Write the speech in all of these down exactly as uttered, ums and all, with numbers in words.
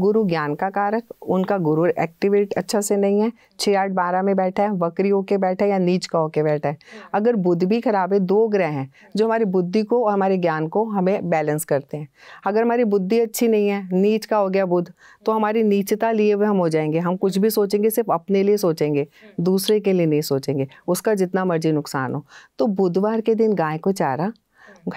गुरु ज्ञान का कारक, उनका गुरु एक्टिवेट अच्छा से नहीं है, छः आठ बारह में बैठा है, वक्री होके बैठा है या नीच का होके बैठा है। अगर बुध भी खराब है, दो ग्रह हैं जो हमारी बुद्धि को और हमारे ज्ञान को हमें बैलेंस करते हैं। अगर हमारी बुद्धि अच्छी नहीं है, नीच का हो गया बुध, तो हमारी नीचता लिए हुए हम हो जाएंगे। हम कुछ भी सोचेंगे सिर्फ अपने लिए सोचेंगे, दूसरे के लिए नहीं सोचेंगे, उसका जितना मर्जी नुकसान हो। तो बुधवार के दिन गाय को चारा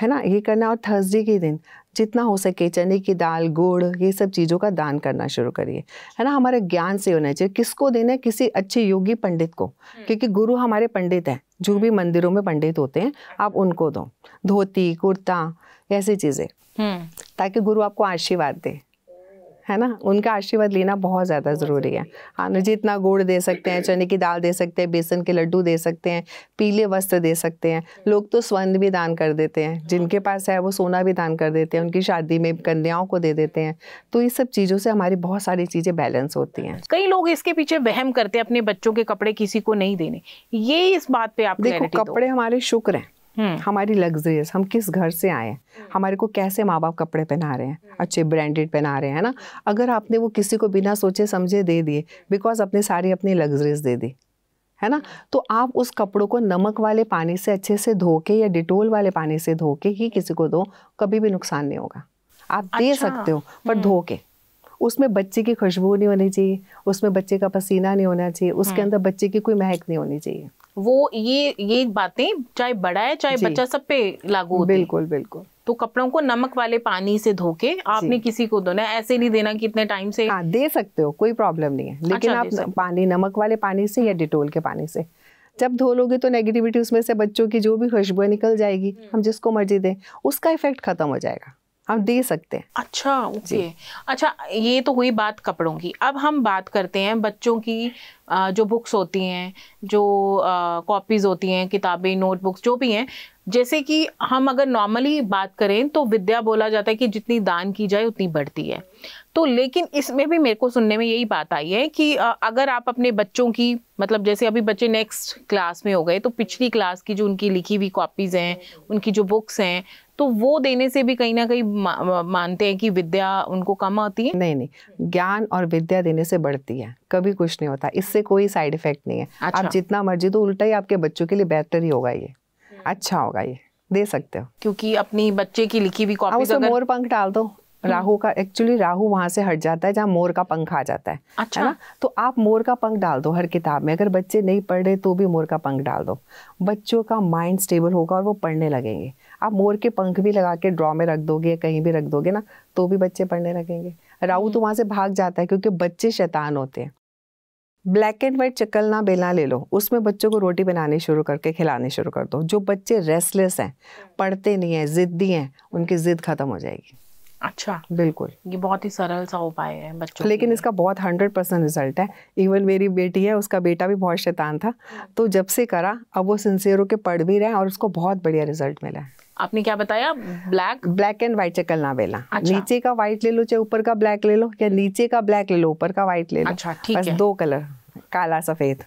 है ना ये करना, और थर्सडे के दिन जितना हो सके चने की दाल, गुड़, ये सब चीज़ों का दान करना शुरू करिए, है ना। हमारे ज्ञान से होना चाहिए, किसको देना, किसी अच्छे योगी पंडित को, क्योंकि गुरु हमारे पंडित हैं, जो भी मंदिरों में पंडित होते हैं आप उनको दो, धोती कुर्ता ऐसी चीज़ें, ताकि गुरु आपको आशीर्वाद दे, है ना। उनका आशीर्वाद लेना बहुत ज़्यादा ज़रूरी है। हम जितना गुड़ दे सकते हैं, चने की दाल दे सकते हैं, बेसन के लड्डू दे सकते हैं, पीले वस्त्र दे सकते हैं। लोग तो स्वर्ण भी दान कर देते हैं, जिनके पास है वो सोना भी दान कर देते हैं, उनकी शादी में कन्याओं को दे देते हैं। तो इस सब चीज़ों से हमारी बहुत सारी चीज़ें बैलेंस होती हैं। कई लोग इसके पीछे वहम करते हैं, अपने बच्चों के कपड़े किसी को नहीं देने, ये इस बात पर आप देखो, कपड़े हमारे शुक्र हैं, हमारी लग्जरीज, हम किस घर से आए हैं, हमारे को कैसे माँ बाप कपड़े पहना रहे हैं, अच्छे ब्रांडेड पहना रहे हैं, है ना। अगर आपने वो किसी को बिना सोचे समझे दे दिए, बिकॉज आपने सारी अपनी लग्जरीज दे दी, है ना, तो आप उस कपड़ों को नमक वाले पानी से अच्छे से धो के या डिटोल वाले पानी से धो के ही किसी को दो, कभी भी नुकसान नहीं होगा। आप अच्छा। दे सकते हो, पर धो के। उसमें बच्चे की खुशबू नहीं होनी चाहिए, उसमें बच्चे का पसीना नहीं होना चाहिए, उसके अंदर बच्चे की कोई महक नहीं होनी चाहिए। वो ये ये बातें चाहे बड़ा है चाहे बच्चा, सब पे लागू होती है। बिल्कुल बिल्कुल। तो कपड़ों को नमक वाले पानी से धो के आपने किसी को देना, ऐसे नहीं देना कि इतने टाइम से। हाँ, दे सकते हो, कोई प्रॉब्लम नहीं है, लेकिन अच्छा, आप पानी नमक वाले पानी से या डिटोल के पानी से जब धो लोगे तो नेगेटिविटी उसमें से, बच्चों की जो भी खुशबू निकल जाएगी। हम जिसको मर्जी दें, उसका इफेक्ट खत्म हो जाएगा, आप दे सकते हैं। अच्छा, ओके। अच्छा, ये तो हुई बात कपड़ों की। अब हम बात करते हैं बच्चों की जो बुक्स होती हैं, जो कॉपीज होती हैं, किताबें, नोटबुक्स जो भी हैं। जैसे कि हम अगर नॉर्मली बात करें तो विद्या बोला जाता है कि जितनी दान की जाए उतनी बढ़ती है, तो लेकिन इसमें भी मेरे को सुनने में यही बात आई है कि अगर आप अपने बच्चों की, मतलब जैसे अभी बच्चे नेक्स्ट क्लास में हो गए, तो पिछली क्लास की जो उनकी लिखी हुई कॉपीज़ हैं, उनकी जो बुक्स हैं, तो वो देने से भी कहीं ना कहीं मानते हैं कि विद्या उनको कम होती है। नहीं नहीं, ज्ञान और विद्या देने से बढ़ती है, कभी कुछ नहीं होता, इससे कोई साइड इफेक्ट नहीं है। अच्छा। आप जितना मर्जी, तो उल्टा ही आपके बच्चों के लिए बेहतर ही होगा, ये अच्छा होगा, ये दे सकते हो। क्योंकि अपनी बच्चे की लिखी हुई कॉपी अगर... मोर पंख डाल दो, राहु का, एक्चुअली राहु वहां से हट जाता है जहाँ मोर का पंख आ जाता है, अच्छा, है ना। तो आप मोर का पंख डाल दो हर किताब में, अगर बच्चे नहीं पढ़ रहे तो भी मोर का पंख डाल दो, बच्चों का माइंड स्टेबल होगा और वो पढ़ने लगेंगे। आप मोर के पंख भी लगा के ड्रॉ में रख दोगे, कहीं भी रख दोगे ना, तो भी बच्चे पढ़ने लगेंगे। राहु तो वहां से भाग जाता है, क्योंकि बच्चे शैतान होते हैं। ब्लैक एंड वाइट चकलना बेलना ले लो, उसमें बच्चों को रोटी बनानी शुरू करके खिलाने शुरू कर दो। जो बच्चे रेस्टलेस हैं, पढ़ते नहीं हैं, जिद्दी हैं, उनकी जिद खत्म हो जाएगी। अच्छा, बिल्कुल, ये बहुत ही सरल सा उपाय है बच्चों, लेकिन इसका बहुत हंड्रेड परसेंट रिजल्ट है। इवन मेरी बेटी है, उसका बेटा भी बहुत शैतान था, तो जब से करा अब वो सिंसियर होकर पढ़ भी रहे हैं और उसको बहुत बढ़िया रिजल्ट मिला है। आपने क्या बताया? ब्लैक ब्लैक एंड व्हाइट चकलना बेलना। अच्छा। नीचे का व्हाइट ले लो चाहे ऊपर का ब्लैक ले लो, या नीचे का ब्लैक ले लो ऊपर का व्हाइट ले लो। अच्छा, ठीक है। बस दो कलर, काला सफेद।